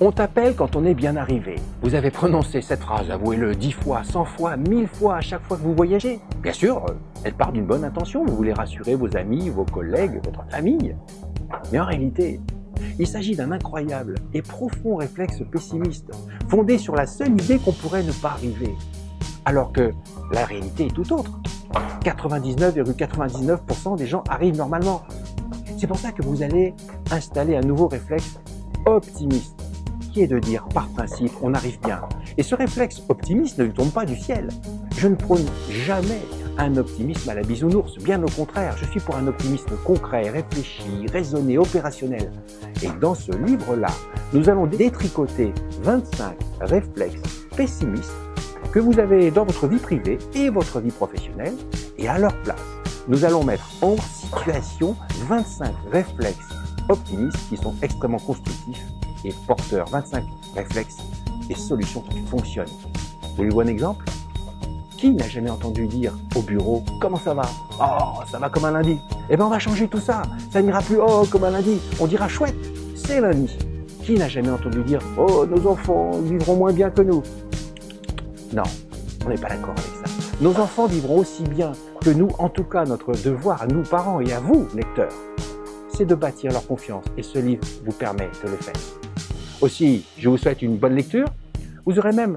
On t'appelle quand on est bien arrivé. Vous avez prononcé cette phrase, avouez-le, 10 fois, 100 fois, 1000 fois à chaque fois que vous voyagez. Bien sûr, elle part d'une bonne intention, vous voulez rassurer vos amis, vos collègues, votre famille. Mais en réalité, il s'agit d'un incroyable et profond réflexe pessimiste, fondé sur la seule idée qu'on pourrait ne pas arriver. Alors que la réalité est tout autre. 99,99% des gens arrivent normalement. C'est pour ça que vous allez installer un nouveau réflexe optimiste, qui est de dire par principe on arrive bien. Et ce réflexe optimiste ne lui tombe pas du ciel. Je ne prône jamais un optimisme à la bisounours, bien au contraire, je suis pour un optimisme concret, réfléchi, raisonné, opérationnel. Et dans ce livre-là, nous allons détricoter 25 réflexes pessimistes que vous avez dans votre vie privée et votre vie professionnelle, et à leur place, nous allons mettre en situation 25 réflexes optimistes qui sont extrêmement constructifs et porteurs, 25 réflexes et solutions qui fonctionnent. Voulez-vous un exemple? Qui n'a jamais entendu dire au bureau « Comment ça va ?»« Oh, ça va comme un lundi !»« Eh bien, on va changer tout ça, ça n'ira plus, oh, comme un lundi !» On dira « Chouette, c'est lundi !» Qui n'a jamais entendu dire « Oh, nos enfants vivront moins bien que nous !» Non, on n'est pas d'accord avec ça. Nos enfants vivront aussi bien que nous, en tout cas notre devoir à nous parents et à vous, lecteurs, c'est de bâtir leur confiance et ce livre vous permet de le faire. Aussi, je vous souhaite une bonne lecture. Vous aurez même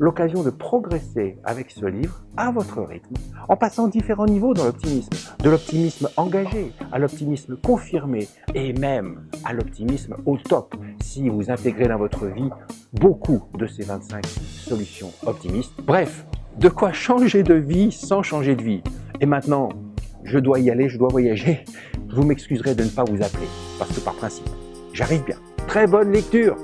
l'occasion de progresser avec ce livre à votre rythme, en passant différents niveaux dans l'optimisme, de l'optimisme engagé à l'optimisme confirmé et même à l'optimisme au top si vous intégrez dans votre vie beaucoup de ces 25 solutions optimistes. Bref, de quoi changer de vie sans changer de vie. Et maintenant, je dois y aller, je dois voyager. Vous m'excuserez de ne pas vous appeler, parce que par principe, j'arrive bien. Très bonne lecture!